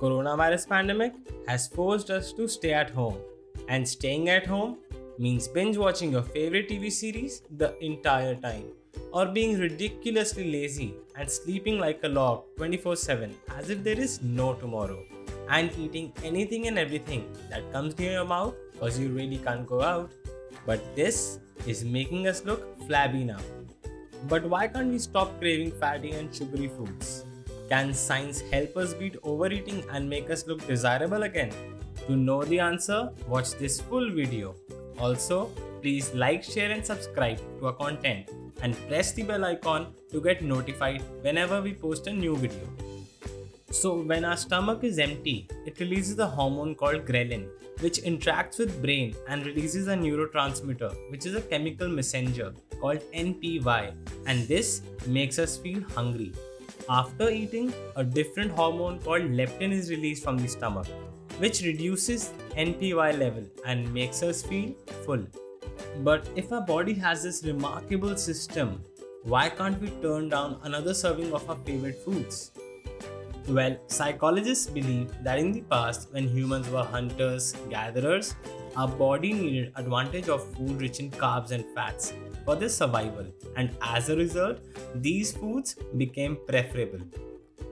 Coronavirus pandemic has forced us to stay at home, and staying at home means binge watching your favorite TV series the entire time, or being ridiculously lazy and sleeping like a log 24/7 as if there is no tomorrow, and eating anything and everything that comes near your mouth because you really can't go out. But this is making us look flabby now. But why can't we stop craving fatty and sugary foods? Can science help us beat overeating and make us look desirable again? To know the answer, watch this full video. Also, please like, share and subscribe to our content and press the bell icon to get notified whenever we post a new video. So when our stomach is empty, it releases a hormone called ghrelin, which interacts with brain and releases a neurotransmitter, which is a chemical messenger called NPY, and this makes us feel hungry. After eating, a different hormone called leptin is released from the stomach, which reduces NPY level and makes us feel full. But if our body has this remarkable system, why can't we turn down another serving of our favorite foods? Well, psychologists believe that in the past, when humans were hunters, gatherers, our body needed advantage of food rich in carbs and fats for their survival, and as a result, these foods became preferable.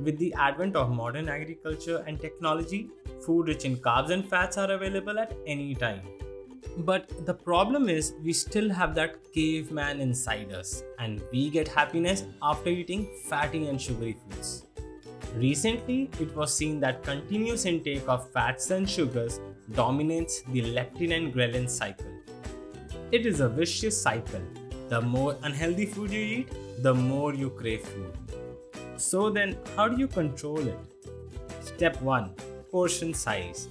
With the advent of modern agriculture and technology, food rich in carbs and fats are available at any time. But the problem is, we still have that caveman inside us, and we get happiness after eating fatty and sugary foods. Recently, it was seen that continuous intake of fats and sugars dominates the leptin and ghrelin cycle. It is a vicious cycle. The more unhealthy food you eat, the more you crave food. So then, how do you control it? Step 1. Portion size.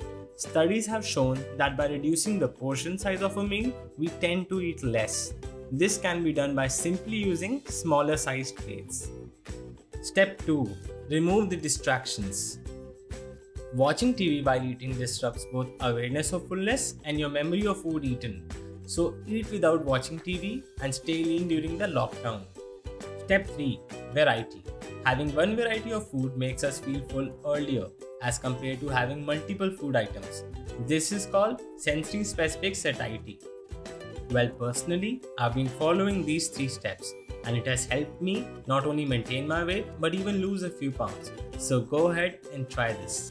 Studies have shown that by reducing the portion size of a meal, we tend to eat less. This can be done by simply using smaller sized plates. Step 2. Remove the distractions. Watching TV while eating disrupts both awareness of fullness and your memory of food eaten. So eat without watching TV and stay lean during the lockdown. Step 3. Variety. Having one variety of food makes us feel full earlier as compared to having multiple food items. This is called sensory-specific satiety. Well, personally, I've been following these 3 steps, and it has helped me not only maintain my weight but even lose a few pounds. So go ahead and try this.